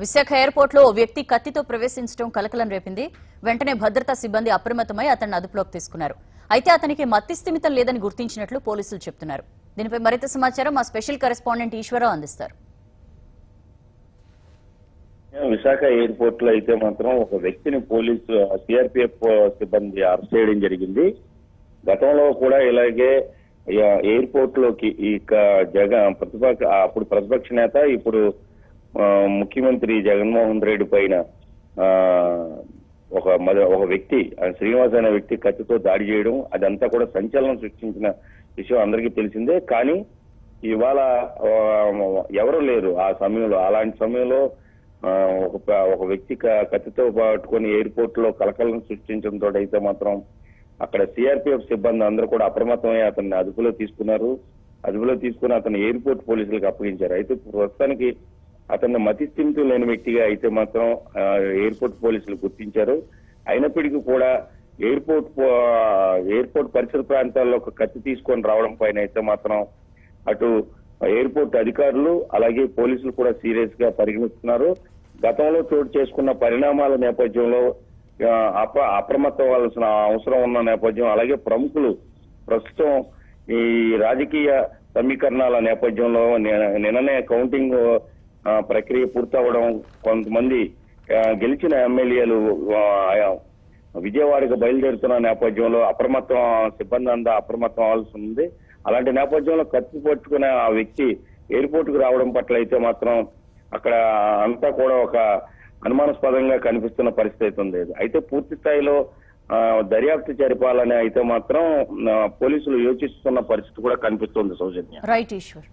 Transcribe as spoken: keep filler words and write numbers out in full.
Visakha airport లో వ్యక్తి కత్తితో ప్రవేశించడం కలకలం రేపింది. వెంటనే భద్రతా సిబ్బంది అప్రమత్తమై అతన్ని అదుపులోకి తీసుకున్నారు. అయితే అతనికి మత్తి స్థిమితం లేదని గుర్తించినట్లు పోలీసులు చెప్తున్నారు. దీనిపై మరింత సమాచారం మా స్పెషల్ కరెస్పాండెంట్ ఈశ్వరరావు అందిస్తారు. విశాఖ ఎయిర్పోర్ట్ లో అయితే మాత్రం ఒక వ్యక్తిని పోలీసు సిఆర్పిఎఫ్ సిబ్బంది అరెస్ట్ చేయడం జరిగింది. గతంలో కూడా ఇలాగే ఎయిర్పోర్ట్ లోకి ఇక జగన్ ప్రతిపక్ష అప్పుడు ప్రతిపక్ష నేత ఇప్పుడు ముఖ్యమంత్రి జగన్మోహన్ రెడ్డి పైన ఒక ఒక వ్యక్తి శ్రీనివాస్ అనే వ్యక్తి కత్తితో దాడి చేయడం అదంతా కూడా సంచలనం సృష్టించిన విషయం అందరికీ తెలిసిందే. కానీ ఇవాళ ఎవరు లేరు ఆ సమయంలో. అలాంటి సమయంలో ఒక వ్యక్తి కత్తితో పట్టుకొని ఎయిర్పోర్ట్ లో కలకలం సృష్టించడంతో అయితే మాత్రం అక్కడ సిఆర్పిఎఫ్ సిబ్బంది అందరూ కూడా అప్రమత్తమై అతన్ని అదుపులో తీసుకున్నారు. అదుపులో తీసుకుని అతను ఎయిర్పోర్ట్ పోలీసులకు అప్పగించారు. అయితే ప్రస్తుతానికి అతను మతి స్థిమితం లేని వ్యక్తిగా అయితే మాత్రం ఎయిర్పోర్ట్ పోలీసులు గుర్తించారు. అయినప్పటికీ కూడా ఎయిర్పోర్ట్ ఎయిర్పోర్ట్ పరిసర ప్రాంతాల్లో ఒక కత్తి తీసుకొని రావడం పైన అయితే మాత్రం అటు ఎయిర్పోర్ట్ అధికారులు అలాగే పోలీసులు కూడా సీరియస్ గా పరిగణిస్తున్నారు. గతంలో చోటు చేసుకున్న పరిణామాల నేపథ్యంలో అప అప్రమత్తవలసిన అవసరం ఉన్న నేపథ్యం అలాగే ప్రముఖులు ప్రస్తుతం ఈ రాజకీయ సమీకరణాల నేపథ్యంలో నిన్ననే కౌంటింగ్ ప్రక్రియ పూర్తవడం కొంతమంది గెలిచిన ఎమ్మెల్యేలు విజయవాడకు బయలుదేరుతున్న నేపథ్యంలో అప్రమత్తం సిబ్బంది అంతా అప్రమత్తం అవ్వాల్సి ఉంది. అలాంటి నేపథ్యంలో కత్తి పట్టుకునే ఆ వ్యక్తి ఎయిర్పోర్ట్ కు రావడం పట్ల అయితే మాత్రం అక్కడ అంతా కూడా ఒక అనుమానాస్పదంగా కనిపిస్తున్న పరిస్థితి అయితే ఉంది. అయితే పూర్తి స్థాయిలో దర్యాప్తు జరిపాలని అయితే మాత్రం పోలీసులు యోచిస్తున్న పరిస్థితి కూడా కనిపిస్తుంది సౌజన్య.